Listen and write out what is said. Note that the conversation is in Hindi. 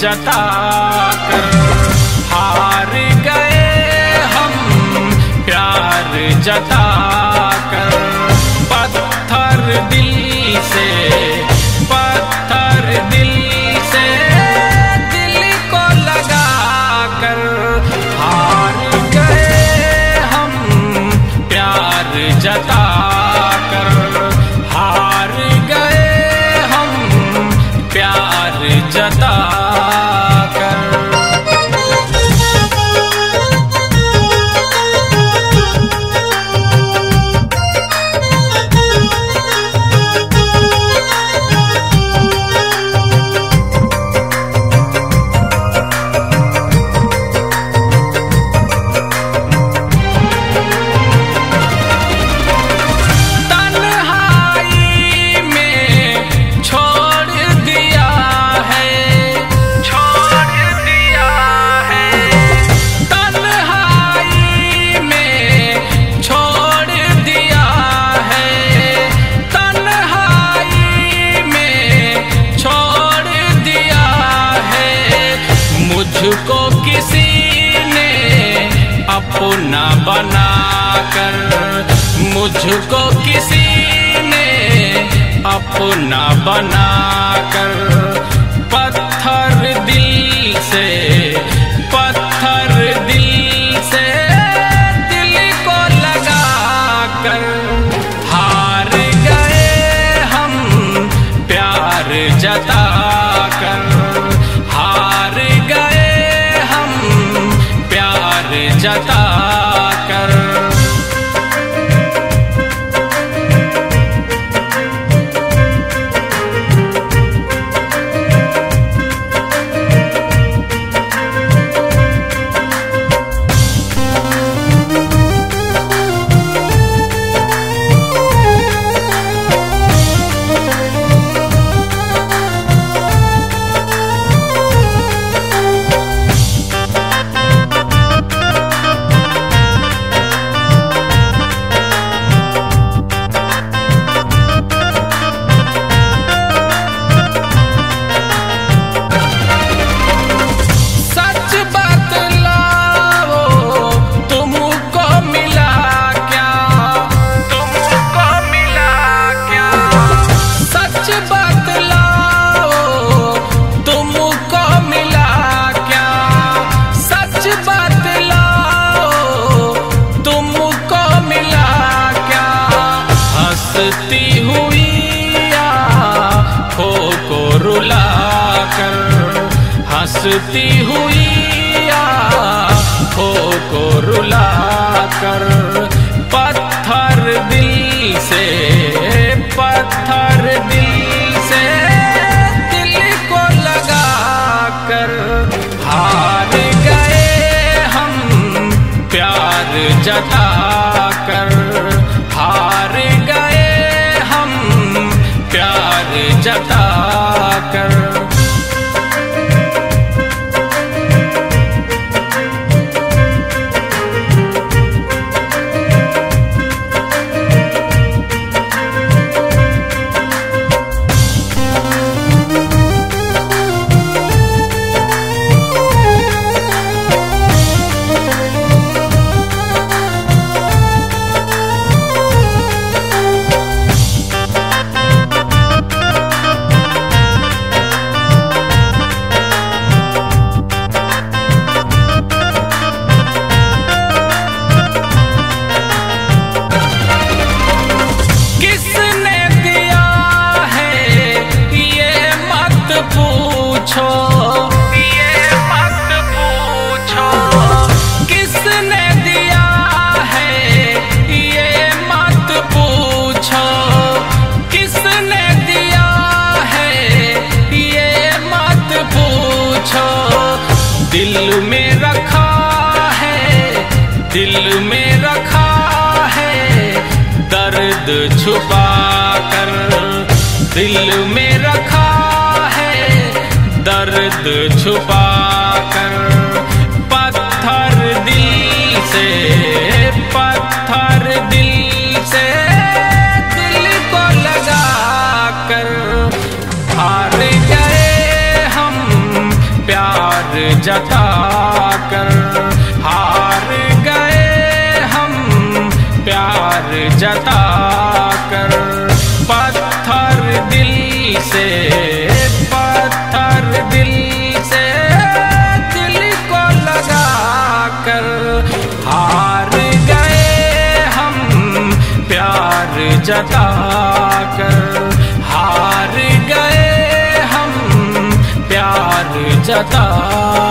जता कर हार गए हम प्यार जता कर। पत्थर दिल से, पत्थर दिल से दिल को लगा कर हार गए हम प्यार जता कर। हार गए हम प्यार जता को किसी ने अपना बना कर, मुझको किसी ने अपना बना कर। पत्थर दिल से, पत्थर दिल से दिल को लगा कर हार गए हम प्यार जता कर। जता कर हंसती हुई आँखों को रुला कर। पत्थर दिल से, पत्थर दिल से दिल को लगा कर हार गए हम प्यार जता कर। हार गए हम प्यार जता कर। दिल में रखा है, दिल में रखा है दर्द छुपा कर। दिल में रखा है दर्द छुपा कर। पत्थर दिल से, पत्थर दिल से दिल को लगा कर। हार गए हम प्यार जता कर हार गए हम, प्यार जता कर पत्थर दिल से, पत्थर दिल से दिल को लगा कर हार गए हम, प्यार जता कर हार गए हम, प्यार जता